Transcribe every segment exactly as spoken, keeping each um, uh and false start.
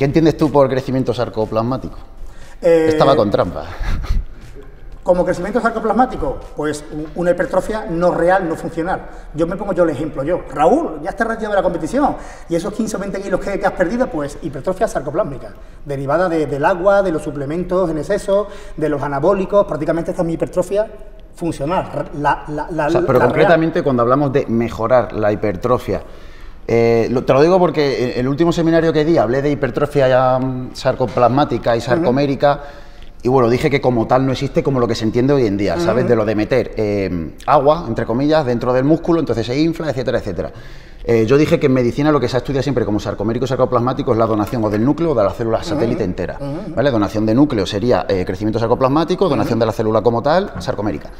¿Qué entiendes tú por crecimiento sarcoplasmático? Eh, Estaba con trampa. Como crecimiento sarcoplasmático, pues una hipertrofia no real, no funcional. Yo me pongo yo el ejemplo, yo, Raúl, ya está retirado de la competición y esos quince o veinte kilos que, que has perdido, pues hipertrofia sarcoplásmica, derivada de, del agua, de los suplementos en exceso, de los anabólicos, prácticamente esta es mi hipertrofia funcional. La, la, la, o sea, pero la concretamente real. Cuando hablamos de mejorar la hipertrofia, Eh, lo, te lo digo porque en el último seminario que di hablé de hipertrofia sarcoplasmática y sarcomérica. Uh-huh. Y bueno, dije que como tal no existe como lo que se entiende hoy en día, uh-huh. ¿sabes? De lo de meter eh, agua, entre comillas, dentro del músculo, entonces se infla, etcétera, etcétera. Eh, yo dije que en medicina lo que se estudia siempre como sarcomérico y sarcoplasmático es la donación o del núcleo o de la célula satélite uh-huh. entera, uh-huh. ¿vale? Donación de núcleo sería eh, crecimiento sarcoplasmático, donación uh-huh. de la célula como tal, sarcomérica.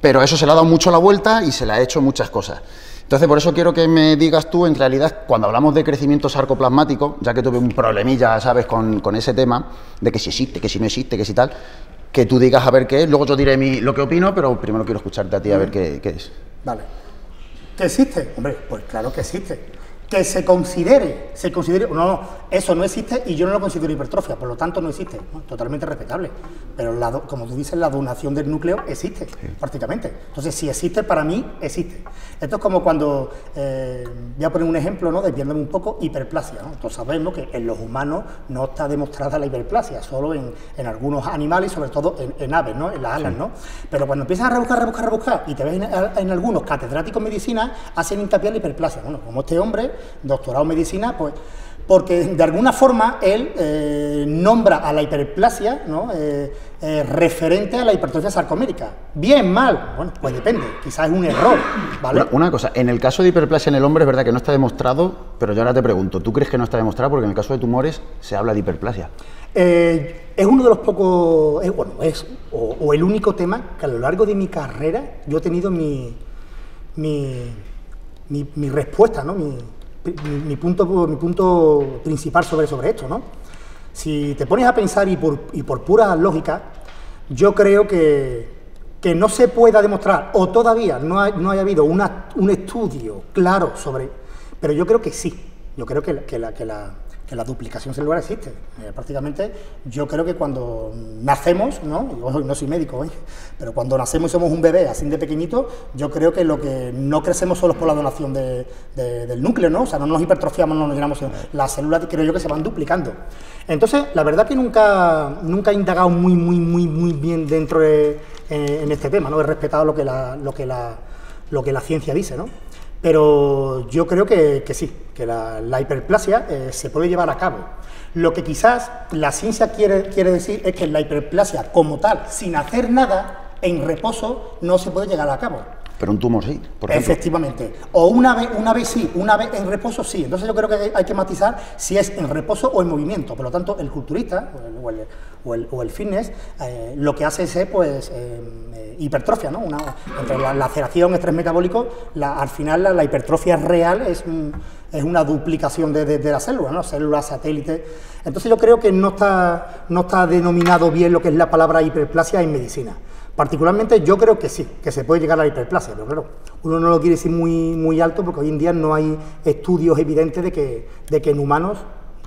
Pero eso se le ha dado mucho la vuelta y se le ha hecho muchas cosas. Entonces, por eso quiero que me digas tú, en realidad, cuando hablamos de crecimiento sarcoplasmático, ya que tuve un problemilla, ¿sabes?, con, con ese tema, de que si existe, que si no existe, que si tal, que tú digas a ver qué es, luego yo diré mi, lo que opino, pero primero quiero escucharte a ti a ver qué, qué es. Vale. ¿Que existe? Hombre, pues claro que existe. Que se considere, se considere, no, no, eso no existe y yo no lo considero hipertrofia, por lo tanto no existe, ¿no? Totalmente respetable, pero la do, como tú dices, la donación del núcleo existe, sí. prácticamente, entonces si existe, para mí existe. Esto es como cuando, eh, voy a poner un ejemplo, ¿no?, desviándome un poco, hiperplasia, ¿no? Entonces sabemos que en los humanos no está demostrada la hiperplasia, solo en, en algunos animales, sobre todo en, en aves, ¿no?, en las alas, sí. ¿no? Pero cuando empiezas a rebuscar, rebuscar, rebuscar, y te ves en, en algunos catedráticos en medicina, hacen hincapié en la hiperplasia, bueno, como este hombre, doctorado en medicina, pues porque de alguna forma él eh, nombra a la hiperplasia, ¿no?, eh, eh, referente a la hipertrofia sarcomérica. Bien, mal, bueno, pues depende, quizás es un error, ¿vale? Una, una cosa, en el caso de hiperplasia en el hombre es verdad que no está demostrado, pero yo ahora te pregunto, ¿tú crees que no está demostrado? Porque en el caso de tumores se habla de hiperplasia. Eh, es uno de los pocos, es, bueno, es o, o el único tema que a lo largo de mi carrera yo he tenido mi, mi, mi, mi respuesta, ¿no?, mi... Mi, mi, punto, mi punto principal sobre, sobre esto, ¿no? Si te pones a pensar y por, y por pura lógica, yo creo que, que no se pueda demostrar, o todavía no, hay, no haya habido una, un estudio claro sobre... Pero yo creo que sí, yo creo que la, que la, que la, que la duplicación celular existe. Eh, prácticamente yo creo que cuando nacemos, ¿no? Yo no soy médico, ¿eh? Pero cuando nacemos y somos un bebé así de pequeñito, yo creo que lo que no crecemos solo es por la donación de, de, del núcleo, ¿no? O sea, no nos hipertrofiamos, no nos llenamos, las células creo yo que se van duplicando. Entonces, la verdad que nunca, nunca he indagado muy, muy, muy, muy bien dentro de, eh, en este tema, ¿no? He respetado lo que la, lo que la, lo que la ciencia dice, ¿no? Pero yo creo que, que sí, que la, la hiperplasia eh, se puede llevar a cabo. Lo que quizás la ciencia quiere, quiere decir es que la hiperplasia como tal, sin hacer nada, en reposo, no se puede llegar a cabo. Pero un tumor sí, por ejemplo. Efectivamente. O una vez, una vez sí, una vez en reposo sí. Entonces yo creo que hay que matizar si es en reposo o en movimiento. Por lo tanto, el culturista o el, o el, o el fitness eh, lo que hace es pues, eh, hipertrofia, ¿no? Una, entre la laceración, estrés metabólico, la, al final la, la hipertrofia real es, un, es una duplicación de, de, de la célula, ¿no? Célula, satélite. Entonces yo creo que no está, no está denominado bien lo que es la palabra hiperplasia en medicina. Particularmente yo creo que sí, que se puede llegar a la hiperplasia, pero claro, uno no lo quiere decir muy, muy alto porque hoy en día no hay estudios evidentes de que, de que en humanos...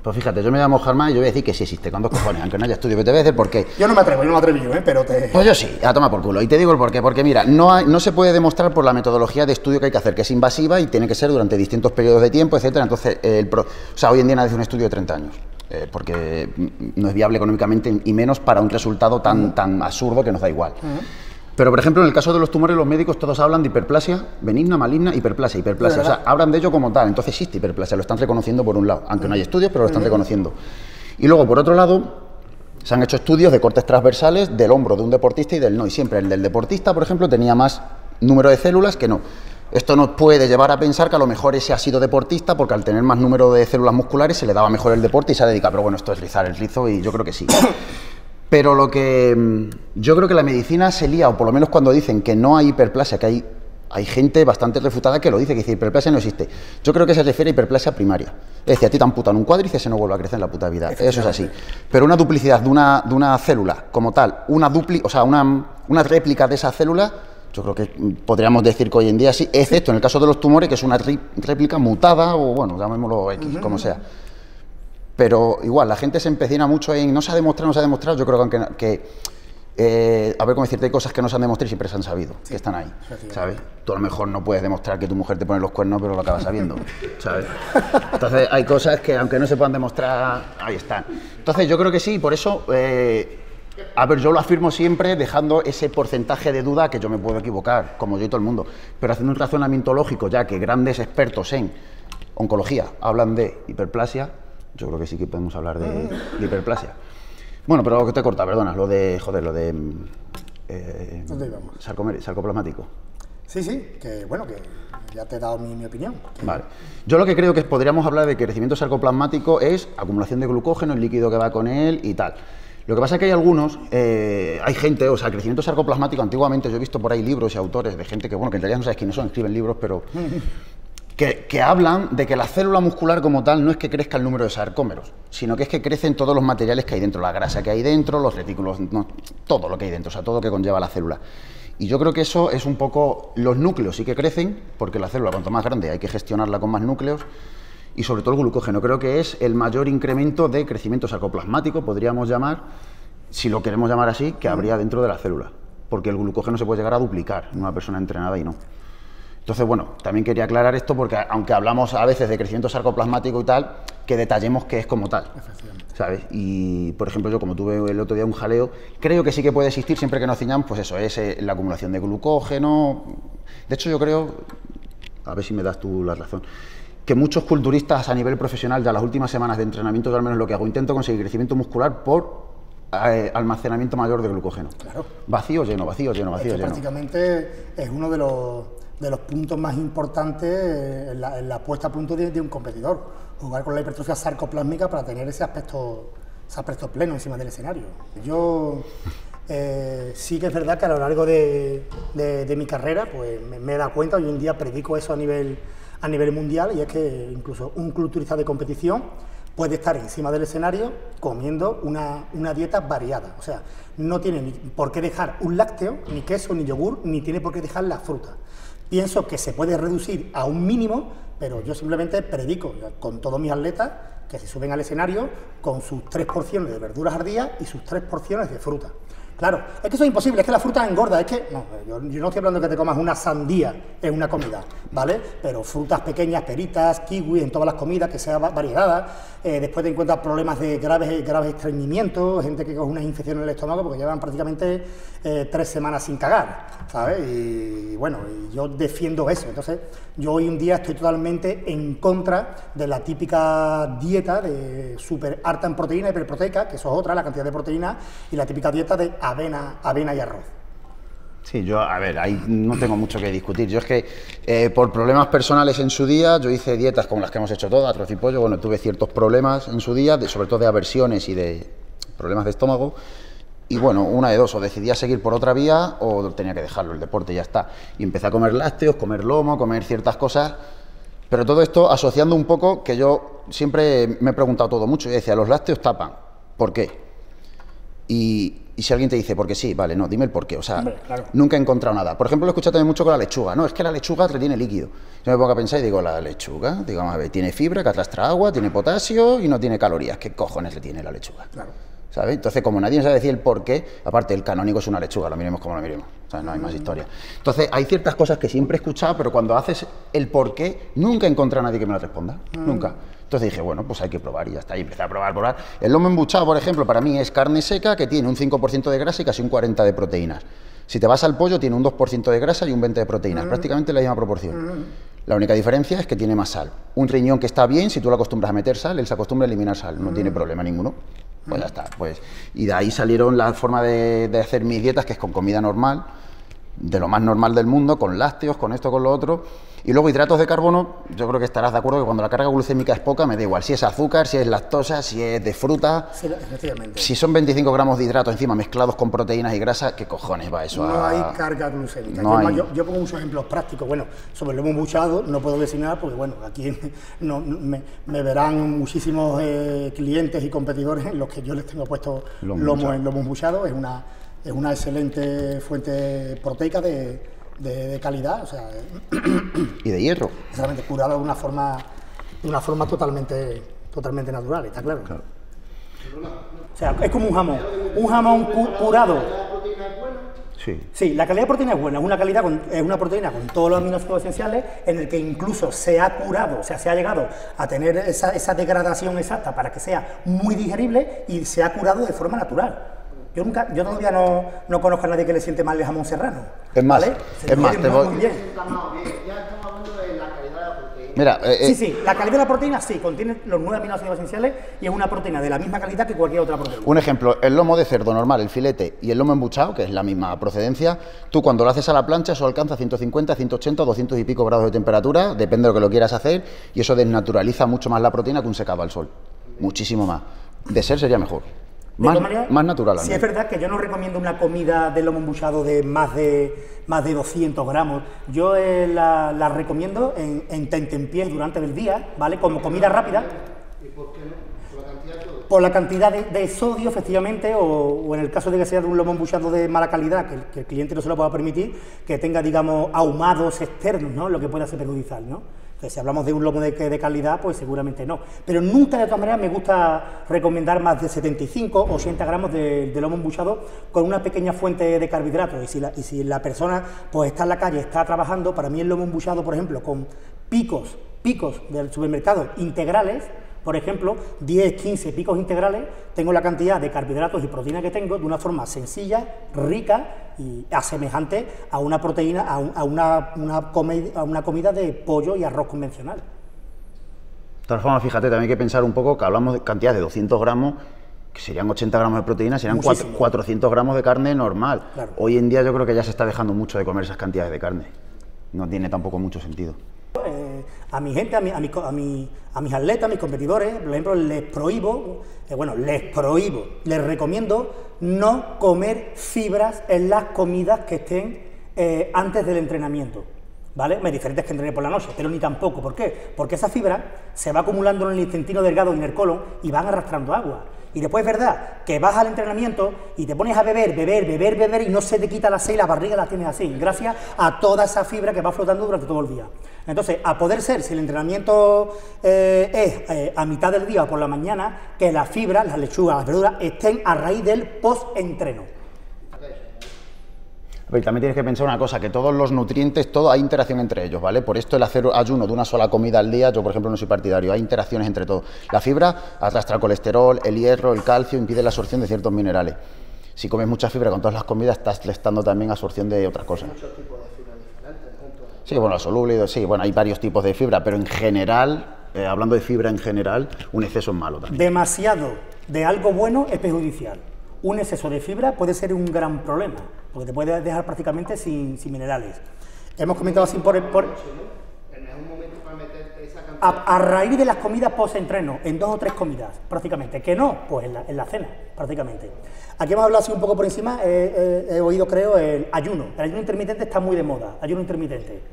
Pues fíjate, yo me voy a mojar más y yo voy a decir que sí existe, con dos cojones, aunque no haya estudios, pero te voy a decir por qué. Yo no me atrevo, yo no me atrevo yo, ¿eh? Pero te... Pues yo sí, a tomar por culo, y te digo el por qué, porque mira, no, hay, no se puede demostrar por la metodología de estudio que hay que hacer, que es invasiva y tiene que ser durante distintos periodos de tiempo, etcétera. Entonces, el pro... o sea, hoy en día nadie hace un estudio de treinta años. Eh, porque no es viable económicamente y menos para un resultado tan, uh-huh. tan absurdo que nos da igual. Uh-huh. Pero, por ejemplo, en el caso de los tumores, los médicos todos hablan de hiperplasia, benigna, maligna, hiperplasia, hiperplasia. O sea, hablan de ello como tal. Entonces existe hiperplasia, lo están reconociendo por un lado, aunque uh-huh. no hay estudios, pero lo están uh-huh. reconociendo. Y luego, por otro lado, se han hecho estudios de cortes transversales del hombro de un deportista y del no. Y siempre el del deportista, por ejemplo, tenía más número de células que no. Esto nos puede llevar a pensar que a lo mejor ese ha sido deportista porque al tener más número de células musculares se le daba mejor el deporte y se ha dedicado, pero bueno, esto es rizar el rizo y yo creo que sí. Pero lo que yo creo que la medicina se lía, o por lo menos cuando dicen que no hay hiperplasia, que hay, hay gente bastante refutada que lo dice, que dice hiperplasia no existe. Yo creo que se refiere a hiperplasia primaria. Es decir, a ti te amputan un cuádriceps y se no vuelve a crecer en la puta vida. Eso es así. Pero una duplicidad de una, de una célula como tal, una dupli, o sea, una, una réplica de esa célula, yo creo que podríamos decir que hoy en día sí, excepto en el caso de los tumores, que es una réplica mutada o, bueno, llamémoslo X, como sea. Pero igual, la gente se empecina mucho en no se ha demostrado, no se ha demostrado. Yo creo que, aunque, que eh, a ver, como decirte, hay cosas que no se han demostrado y siempre se han sabido, sí, que están ahí, ¿sabes? Tú a lo mejor no puedes demostrar que tu mujer te pone los cuernos, pero lo acabas sabiendo, ¿sabes? Entonces hay cosas que, aunque no se puedan demostrar, ahí están. Entonces yo creo que sí, por eso, eh, a ver, yo lo afirmo siempre dejando ese porcentaje de duda que yo me puedo equivocar, como yo y todo el mundo, pero haciendo un razonamiento lógico, ya que grandes expertos en oncología hablan de hiperplasia, yo creo que sí que podemos hablar de, de hiperplasia. Bueno, pero lo que te corta, perdona, lo de, joder, lo de eh, ¿dónde íbamos? Sarcomérico, sarcoplasmático. Sí, sí, que bueno, que ya te he dado mi, mi opinión. Vale. Yo lo que creo que podríamos hablar de crecimiento sarcoplasmático es acumulación de glucógeno, el líquido que va con él y tal. Lo que pasa es que hay algunos, eh, hay gente, o sea, crecimiento sarcoplasmático, antiguamente yo he visto por ahí libros y autores de gente que, bueno, que en realidad no sabes quiénes son, escriben libros, pero... Que, que hablan de que la célula muscular como tal no es que crezca el número de sarcómeros, sino que es que crecen todos los materiales que hay dentro, la grasa que hay dentro, los retículos, no, todo lo que hay dentro, o sea, todo lo que conlleva la célula. Y yo creo que eso es un poco... Los núcleos sí que crecen, porque la célula cuanto más grande hay que gestionarla con más núcleos, y sobre todo el glucógeno. Creo que es el mayor incremento de crecimiento sarcoplasmático, podríamos llamar, si lo queremos llamar así, que habría dentro de la célula, porque el glucógeno se puede llegar a duplicar en una persona entrenada y no. Entonces, bueno, también quería aclarar esto porque aunque hablamos a veces de crecimiento sarcoplasmático y tal, que detallemos que es como tal, ¿sabes? Y, por ejemplo, yo como tuve el otro día un jaleo, creo que sí que puede existir siempre que nos ciñamos, pues eso, es eh, la acumulación de glucógeno... De hecho, yo creo, a ver si me das tú la razón, que muchos culturistas a nivel profesional, ya las últimas semanas de entrenamiento, yo al menos lo que hago, intento conseguir crecimiento muscular por eh, almacenamiento mayor de glucógeno. Claro. Vacío, lleno, vacío, lleno, vacío, lleno. Prácticamente es uno de los... de los puntos más importantes en la, en la puesta a punto de, de un competidor, jugar con la hipertrofia sarcoplásmica para tener ese aspecto, ese aspecto pleno encima del escenario. Yo eh, sí que es verdad que a lo largo de, de, de mi carrera pues me, me he dado cuenta, hoy en día predico eso a nivel, a nivel mundial, y es que incluso un culturista de competición puede estar encima del escenario comiendo una, una dieta variada, o sea, no tiene ni por qué dejar un lácteo, ni queso, ni yogur, ni tiene por qué dejar la fruta. Pienso que se puede reducir a un mínimo, pero yo simplemente predico con todos mis atletas que se suben al escenario con sus tres porciones de verduras al día y sus tres porciones de fruta. Claro, es que eso es imposible, es que la fruta engorda, es que... No, yo, yo no estoy hablando de que te comas una sandía en una comida, ¿vale? Pero frutas pequeñas, peritas, kiwi, en todas las comidas, que sea variedad. Eh, después te encuentras problemas de graves, graves estreñimientos, gente que coge una infección en el estómago porque llevan prácticamente eh, tres semanas sin cagar, ¿sabes? Y bueno, y yo defiendo eso. Entonces, yo hoy en día estoy totalmente en contra de la típica dieta de súper harta en proteína, hiperproteica, que eso es otra, la cantidad de proteína, y la típica dieta de avena, avena y arroz. Sí, yo, a ver, ahí no tengo mucho que discutir. Yo es que, eh, por problemas personales en su día, yo hice dietas como las que hemos hecho todas, arroz y pollo, bueno, tuve ciertos problemas en su día, de, sobre todo de aversiones y de problemas de estómago, y bueno, una de dos, o decidía seguir por otra vía o tenía que dejarlo, el deporte ya está. Y empecé a comer lácteos, comer lomo, comer ciertas cosas, pero todo esto asociando un poco que yo siempre me he preguntado todo mucho, y decía, los lácteos tapan, ¿por qué? Y... Y si alguien te dice, porque sí, vale, no, dime el por qué, o sea, hombre, claro, nunca he encontrado nada. Por ejemplo, lo he escuchado también mucho con la lechuga, no, es que la lechuga retiene líquido. Yo me pongo a pensar y digo, la lechuga, digamos, a ver, tiene fibra, que arrastra agua, tiene potasio y no tiene calorías, ¿qué cojones le tiene la lechuga? Claro. ¿Sabes? Entonces, como nadie sabe decir el por qué, aparte el canónigo es una lechuga, lo miremos como lo miremos, o sea, no hay más historia. Entonces, hay ciertas cosas que siempre he escuchado, pero cuando haces el por qué, nunca he encontrado a nadie que me lo responda, mm. nunca. Entonces dije, bueno, pues hay que probar y ya está, y empecé a probar, probar. El lomo embuchado, por ejemplo, para mí es carne seca que tiene un cinco por ciento de grasa y casi un cuarenta por ciento de proteínas. Si te vas al pollo, tiene un dos por ciento de grasa y un veinte por ciento de proteínas, mm. prácticamente la misma proporción. Mm. La única diferencia es que tiene más sal. Un riñón que está bien, si tú lo acostumbras a meter sal, él se acostumbra a eliminar sal, no mm. tiene problema ninguno. Pues ya está, pues. Y de ahí salieron la forma de, de hacer mis dietas, que es con comida normal, de lo más normal del mundo, con lácteos, con esto, con lo otro. Y luego hidratos de carbono, yo creo que estarás de acuerdo que cuando la carga glucémica es poca, me da igual si es azúcar, si es lactosa, si es de fruta. Sí, efectivamente. Si son veinticinco gramos de hidratos encima mezclados con proteínas y grasa, ¿qué cojones va eso? No a... hay carga glucémica. No yo, hay... yo, yo pongo unos ejemplos prácticos. Bueno, sobre el lomo embuchado no puedo decir nada porque, bueno, aquí no, me, me verán muchísimos eh, clientes y competidores en los que yo les tengo puesto lomo, lomo en lomo embuchado. Es una, es una excelente fuente proteica de... De, de calidad, o sea... y de hierro. Exactamente, curado de una forma, de una forma totalmente, totalmente natural, está claro. claro. O sea, es como un jamón, un jamón cu curado. Sí. sí, la calidad de proteína es buena, es una, calidad con, es una proteína con todos los aminoácidos esenciales en el que incluso se ha curado, o sea, se ha llegado a tener esa, esa degradación exacta para que sea muy digerible y se ha curado de forma natural. Yo, nunca, yo todavía no, no conozco a nadie que le siente mal el jamón serrano. Es más, ¿vale? Se es más, te voy... Muy bien. Mira, eh, sí, sí, la calidad de la proteína sí, contiene los nueve aminoácidos esenciales y es una proteína de la misma calidad que cualquier otra proteína. Un ejemplo, el lomo de cerdo normal, el filete y el lomo embuchado, que es la misma procedencia, tú cuando lo haces a la plancha eso alcanza ciento cincuenta, ciento ochenta, doscientos y pico grados de temperatura, depende de lo que lo quieras hacer, y eso desnaturaliza mucho más la proteína que un secado al sol, muchísimo más. De ser sería mejor. Más, manera, más natural. Sí, es verdad que yo no recomiendo una comida de lomo embuchado de más de, más de doscientos gramos. Yo eh, la, la recomiendo en, en tentempiés durante el día, ¿vale? Como comida rápida. ¿Y por qué no? ¿Por la cantidad de sodio? Por la cantidad de, de sodio, efectivamente, o, o en el caso de que sea de un lomo embuchado de mala calidad, que, que el cliente no se lo pueda permitir, que tenga, digamos, ahumados externos, ¿no? Lo que pueda ser perjudicial, ¿no? Entonces, si hablamos de un lomo de, de calidad, pues seguramente no. Pero nunca, de todas maneras, me gusta recomendar más de setenta y cinco, ochenta gramos de, de lomo embuchado con una pequeña fuente de carbohidratos. Y si, la, y si la persona pues está en la calle, está trabajando, para mí el lomo embuchado, por ejemplo, con picos, picos del supermercado integrales, por ejemplo, diez, quince picos integrales, tengo la cantidad de carbohidratos y proteína que tengo de una forma sencilla, rica y asemejante a una proteína, a, un, a, una, una come, a una comida de pollo y arroz convencional. De todas formas, fíjate, también hay que pensar un poco que hablamos de cantidades de doscientos gramos, que serían ochenta gramos de proteína, serían cuatrocientos gramos de carne normal. Claro. Hoy en día yo creo que ya se está dejando mucho de comer esas cantidades de carne. No tiene tampoco mucho sentido. Eh, a mi gente, a, mi, a, mi, a, mi, a mis atletas, a mis competidores, por ejemplo, les prohíbo, eh, bueno, les prohíbo, les recomiendo no comer fibras en las comidas que estén eh, antes del entrenamiento, ¿vale? Me diferente es que entrené por la noche, pero ni tampoco. ¿Por qué? Porque esa fibra se va acumulando en el intestino delgado y en el colon y van arrastrando agua. Y después es verdad que vas al entrenamiento y te pones a beber, beber, beber, beber y no se te quita la sed y la barriga la tienes así, gracias a toda esa fibra que va flotando durante todo el día. Entonces, a poder ser, si el entrenamiento eh, es eh, a mitad del día o por la mañana, que las fibras, las lechugas, las verduras estén a raíz del post-entreno. Pero también tienes que pensar una cosa, que todos los nutrientes, todo hay interacción entre ellos, ¿vale? Por esto el hacer ayuno de una sola comida al día, yo por ejemplo no soy partidario, hay interacciones entre todos. La fibra arrastra el colesterol, el hierro, el calcio, impide la absorción de ciertos minerales. Si comes mucha fibra con todas las comidas, estás restando también absorción de otras cosas. Hay muchos tipos de fibra diferentes, ¿no? Sí, bueno, la soluble, sí, bueno, hay varios tipos de fibra, pero en general, eh, hablando de fibra en general, un exceso es malo también. Demasiado de algo bueno es perjudicial. Un exceso de fibra puede ser un gran problema, porque te puede dejar prácticamente sin, sin minerales. Hemos comentado así por... por a, a raíz de las comidas post-entreno, en dos o tres comidas, prácticamente. ¿Que no? Pues en la, en la cena, prácticamente. Aquí hemos hablado así un poco por encima, eh, eh, he oído, creo, el ayuno. El ayuno intermitente está muy de moda, ayuno intermitente.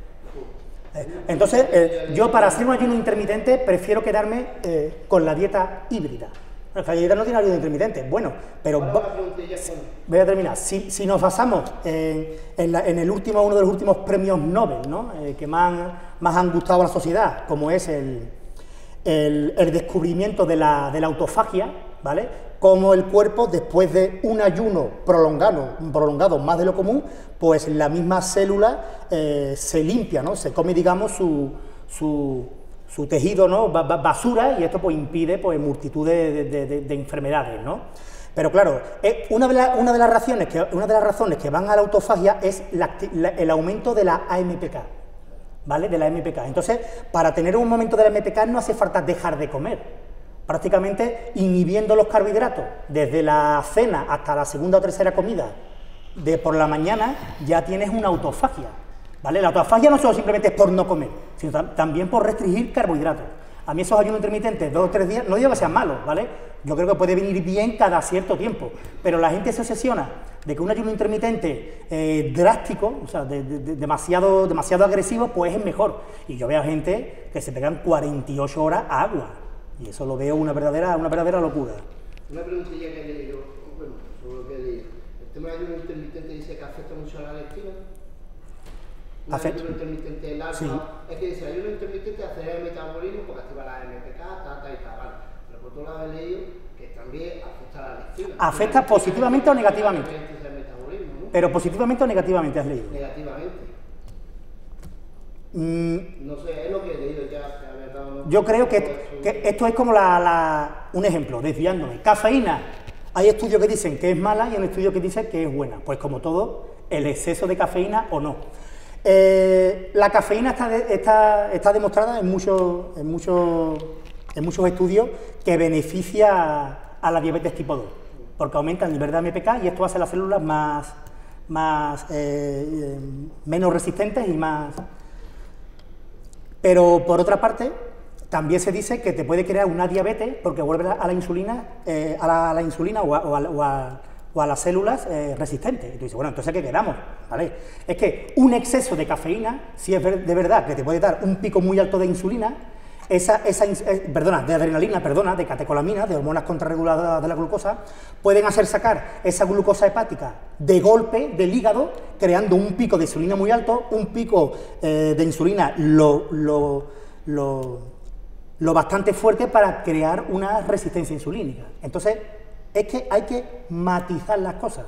Eh, entonces, eh, yo para hacer un ayuno intermitente prefiero quedarme eh, con la dieta híbrida. La dieta no tiene ayuno intermitente, bueno, pero voy a terminar. Si, si nos basamos en, en, la, en el último, uno de los últimos premios Nobel, ¿no? eh, que más, más han gustado a la sociedad, como es el, el, el descubrimiento de la, de la autofagia, ¿vale? Como el cuerpo, después de un ayuno prolongado, prolongado más de lo común, pues la misma célula eh, se limpia, ¿no? Se come, digamos, su... su su tejido, ¿no? Basura, y esto pues impide pues multitud de, de, de, de enfermedades, ¿no? Pero claro, eh, una, de la, una, de las razones que, una de las razones que van a la autofagia es la, la, el aumento de la A M P K, ¿vale? De la A M P K. Entonces, para tener un momento de la A M P K no hace falta dejar de comer, prácticamente inhibiendo los carbohidratos desde la cena hasta la segunda o tercera comida de por la mañana ya tienes una autofagia. ¿Vale? La autofagia no solo simplemente es por no comer, sino tam también por restringir carbohidratos. A mí esos ayunos intermitentes, dos o tres días, no digo que sean malos, ¿vale? Yo creo que puede venir bien cada cierto tiempo, pero la gente se obsesiona de que un ayuno intermitente eh, drástico, o sea, de, de, de demasiado, demasiado agresivo, pues es mejor. Y yo veo a gente que se pegan cuarenta y ocho horas a agua, y eso lo veo una verdadera, una verdadera locura. Una preguntilla que leí yo, bueno, sobre lo que leí. El tema del ayuno intermitente dice que afecta mucho a la lectina. Un ayuno intermitente largo, sí. Es que dice, el ayuno intermitente acelera el metabolismo porque activa la A M P K, ta, ta y ta, vale. Porque tú lo has leído, que también afecta a la lectina. ¿Afecta positivamente o negativamente? Pero positivamente o negativamente has leído. Negativamente. Mm. No sé, es lo que he leído ya. Yo creo que, que esto es como la, la, un ejemplo, desviándome. Cafeína. Hay estudios que dicen que es mala y hay estudios que dicen que es buena. Pues como todo, el exceso de cafeína o no. Eh, la cafeína está, de, está, está demostrada en muchos, en, muchos, en muchos estudios que beneficia a, a la diabetes tipo dos, porque aumenta el nivel de A M P K y esto hace las células más, más eh, menos resistentes y más... Pero, por otra parte, también se dice que te puede crear una diabetes porque vuelve a la insulina, eh, a, la, a la insulina o a, o a, o a, o a las células eh, resistentes. Y tú dices, bueno, entonces, ¿qué quedamos? ¿Vale? Es que un exceso de cafeína, si es de verdad que te puede dar un pico muy alto de insulina, esa, esa eh, perdona, de adrenalina, perdona, de catecolamina, de hormonas contrarreguladoras de la glucosa, pueden hacer sacar esa glucosa hepática de golpe del hígado, creando un pico de insulina muy alto, un pico eh, de insulina lo, lo, lo, lo bastante fuerte para crear una resistencia insulínica. Entonces, es que hay que matizar las cosas.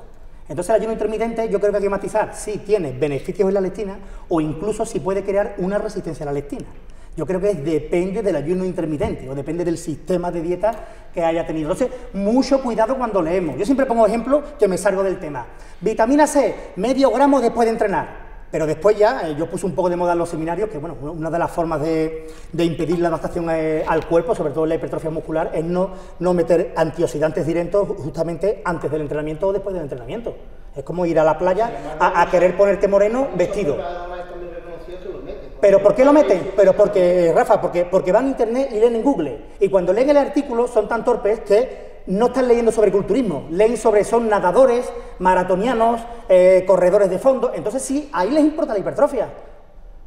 Entonces, el ayuno intermitente yo creo que hay que matizar si tiene beneficios en la lectina o incluso si puede crear una resistencia a la lectina. Yo creo que es, depende del ayuno intermitente o depende del sistema de dieta que haya tenido. Entonces, mucho cuidado cuando leemos. Yo siempre pongo ejemplo que me salgo del tema. Vitamina C, medio gramo después de entrenar. Pero después ya, eh, yo puse un poco de moda en los seminarios que, bueno, una de las formas de, de impedir la adaptación eh, al cuerpo, sobre todo la hipertrofia muscular, es no, no meter antioxidantes directos justamente antes del entrenamiento o después del entrenamiento. Es como ir a la playa a, a querer ponerte moreno vestido. ¿Pero por qué lo meten? Pero porque, Rafa, porque, porque van a internet y leen en Google. Y cuando leen el artículo son tan torpes que no están leyendo sobre culturismo. Leen sobre, son nadadores, maratonianos, eh, corredores de fondo. Entonces sí, ahí les importa la hipertrofia.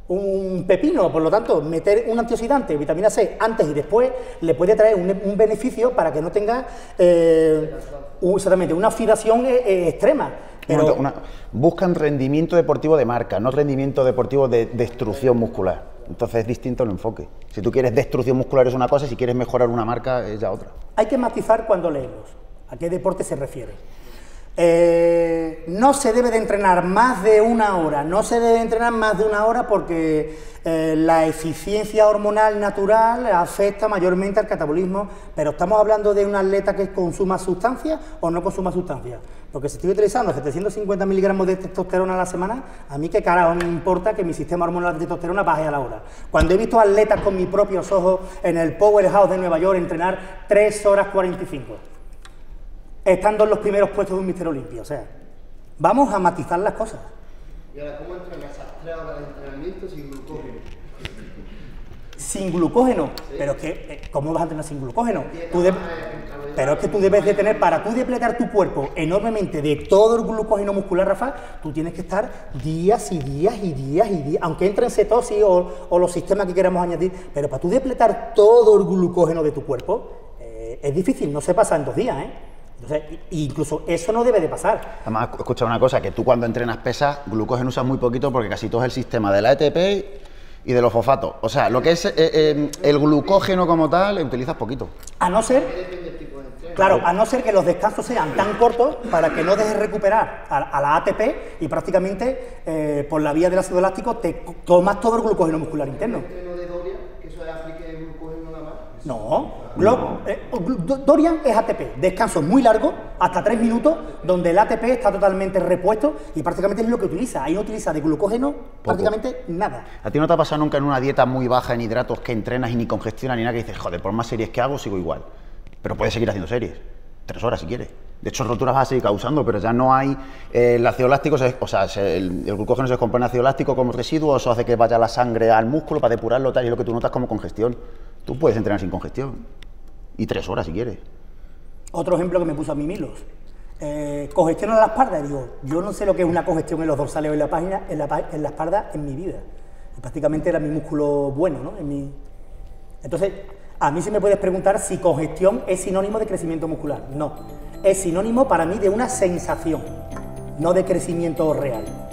Un pepino, por lo tanto, meter un antioxidante, vitamina C, antes y después, le puede traer un, un beneficio para que no tenga eh, exactamente, una oxidación eh, extrema. Pero... Una, buscan rendimiento deportivo de marca, no rendimiento deportivo de destrucción muscular. Entonces es distinto el enfoque. Si tú quieres destrucción muscular es una cosa, si quieres mejorar una marca es ya otra. Hay que matizar cuando leemos a qué deporte se refiere. Eh, no se debe de entrenar más de una hora, no se debe de entrenar más de una hora porque eh, la eficiencia hormonal natural afecta mayormente al catabolismo, pero ¿estamos hablando de un atleta que consuma sustancias o no consuma sustancias? Porque si estoy utilizando setecientos cincuenta miligramos de testosterona a la semana, a mí qué carajo me importa que mi sistema hormonal de testosterona baje a la hora. Cuando he visto atletas con mis propios ojos en el Powerhouse de Nueva York entrenar tres horas cuarenta y cinco. Estando en los primeros puestos de un Mister Olimpia, o sea, vamos a matizar las cosas. ¿Y ahora cómo entran esas tres horas de entrenamiento sin glucógeno? ¿Sin glucógeno? Sí. Pero es que, ¿cómo vas a entrenar sin glucógeno? Tú de... Pero es que tú debes de tener, para tú depletar tu cuerpo enormemente de todo el glucógeno muscular, Rafa, tú tienes que estar días y días y días y días, aunque entre en cetosis o, o los sistemas que queramos añadir, pero para tú depletar todo el glucógeno de tu cuerpo, eh, es difícil, no se pasa en dos días, ¿eh? Entonces, incluso eso no debe de pasar. Además, escucha una cosa, que tú cuando entrenas pesas, glucógeno usas muy poquito porque casi todo es el sistema del A T P y de los fosfatos. O sea, lo que es eh, eh, el glucógeno como tal, utilizas poquito. A no ser... Claro, a no ser que los descansos sean tan cortos para que no dejes recuperar a, a la A T P y prácticamente eh, por la vía del ácido láctico te tomas todo el glucógeno muscular interno. No, no. Eh, Dorian es A T P, descansos muy largos, hasta tres minutos, donde el A T P está totalmente repuesto y prácticamente es lo que utiliza. Ahí no utiliza de glucógeno prácticamente nada. ¿A ti no te ha pasado nunca en una dieta muy baja en hidratos que entrenas y ni congestiona ni nada que dices, joder, por más series que hago sigo igual? Pero puedes seguir haciendo series, tres horas si quieres. De hecho, roturas vas a seguir causando, pero ya no hay... Eh, el ácido láctico, se, o sea, se, el, el glucógeno se descompone en ácido láctico como residuo, eso hace que vaya la sangre al músculo para depurarlo, tal, y es lo que tú notas como congestión. Tú puedes entrenar sin congestión, y tres horas si quieres. Otro ejemplo que me puso a mí Milos, eh, congestión en la espalda, digo, yo no sé lo que es una congestión en los dorsales o en la, página, en la, en la espalda en mi vida. Prácticamente era mi músculo bueno, ¿no? En mi... Entonces, a mí se me puedes preguntar si congestión es sinónimo de crecimiento muscular. No. Es sinónimo para mí de una sensación, no de crecimiento real.